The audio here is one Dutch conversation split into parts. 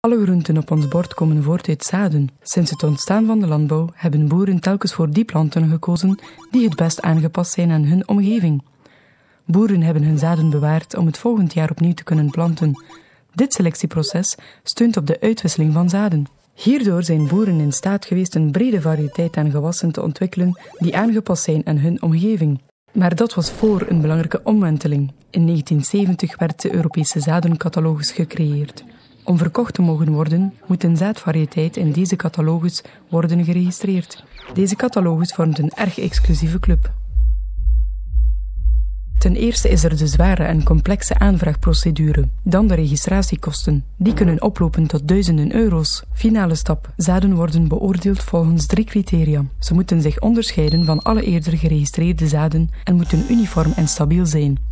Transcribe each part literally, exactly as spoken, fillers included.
Alle groenten op ons bord komen voort uit zaden. Sinds het ontstaan van de landbouw hebben boeren telkens voor die planten gekozen die het best aangepast zijn aan hun omgeving. Boeren hebben hun zaden bewaard om het volgend jaar opnieuw te kunnen planten. Dit selectieproces steunt op de uitwisseling van zaden. Hierdoor zijn boeren in staat geweest een brede variëteit aan gewassen te ontwikkelen die aangepast zijn aan hun omgeving. Maar dat was voor een belangrijke omwenteling. In negentien zeventig werd de Europese zadencatalogus gecreëerd. Om verkocht te mogen worden, moet een zaadvariëteit in deze catalogus worden geregistreerd. Deze catalogus vormt een erg exclusieve club. Ten eerste is er de zware en complexe aanvraagprocedure, dan de registratiekosten. Die kunnen oplopen tot duizenden euro's. Finale stap. Zaden worden beoordeeld volgens drie criteria. Ze moeten zich onderscheiden van alle eerder geregistreerde zaden en moeten uniform en stabiel zijn.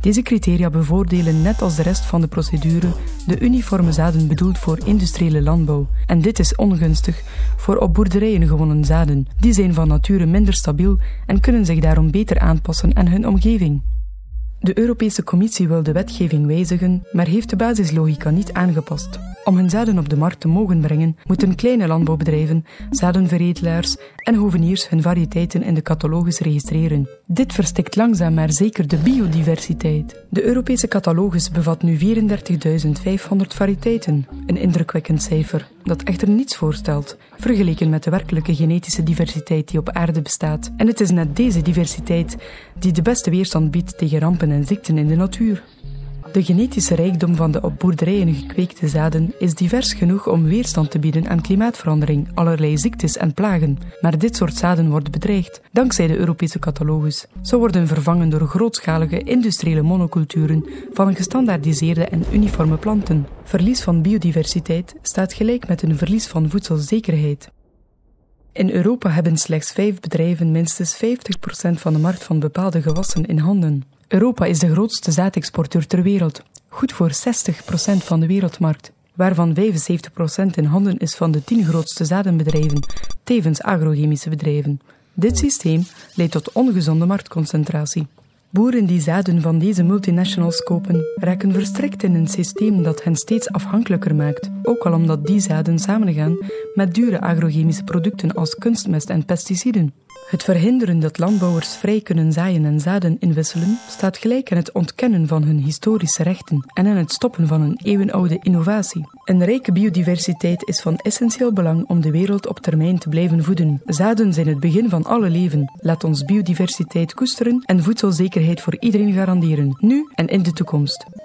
Deze criteria bevoordelen net als de rest van de procedure de uniforme zaden bedoeld voor industriële landbouw. En dit is ongunstig voor op boerderijen gewonnen zaden. Die zijn van nature minder stabiel en kunnen zich daarom beter aanpassen aan hun omgeving. De Europese Commissie wil de wetgeving wijzigen, maar heeft de basislogica niet aangepast. Om hun zaden op de markt te mogen brengen, moeten kleine landbouwbedrijven, zadenveredelaars en hoveniers hun variëteiten in de catalogus registreren. Dit verstikt langzaam maar zeker de biodiversiteit. De Europese catalogus bevat nu vierendertigduizend vijfhonderd variëteiten, een indrukwekkend cijfer, dat echter niets voorstelt, vergeleken met de werkelijke genetische diversiteit die op aarde bestaat. En het is net deze diversiteit die de beste weerstand biedt tegen rampen en ziekten in de natuur. De genetische rijkdom van de op boerderijen gekweekte zaden is divers genoeg om weerstand te bieden aan klimaatverandering, allerlei ziektes en plagen. Maar dit soort zaden wordt bedreigd, dankzij de Europese catalogus. Ze worden vervangen door grootschalige industriële monoculturen van gestandaardiseerde en uniforme planten. Verlies van biodiversiteit staat gelijk met een verlies van voedselzekerheid. In Europa hebben slechts vijf bedrijven minstens vijftig procent van de markt van bepaalde gewassen in handen. Europa is de grootste zaadexporteur ter wereld, goed voor zestig procent van de wereldmarkt, waarvan vijfenzeventig procent in handen is van de tien grootste zadenbedrijven, tevens agrochemische bedrijven. Dit systeem leidt tot ongezonde marktconcentratie. Boeren die zaden van deze multinationals kopen, raken verstrikt in een systeem dat hen steeds afhankelijker maakt, ook al omdat die zaden samengaan met dure agrochemische producten als kunstmest en pesticiden. Het verhinderen dat landbouwers vrij kunnen zaaien en zaden inwisselen staat gelijk aan het ontkennen van hun historische rechten en aan het stoppen van een eeuwenoude innovatie. Een rijke biodiversiteit is van essentieel belang om de wereld op termijn te blijven voeden. Zaden zijn het begin van alle leven. Laat ons biodiversiteit koesteren en voedselzekerheid voor iedereen garanderen, nu en in de toekomst.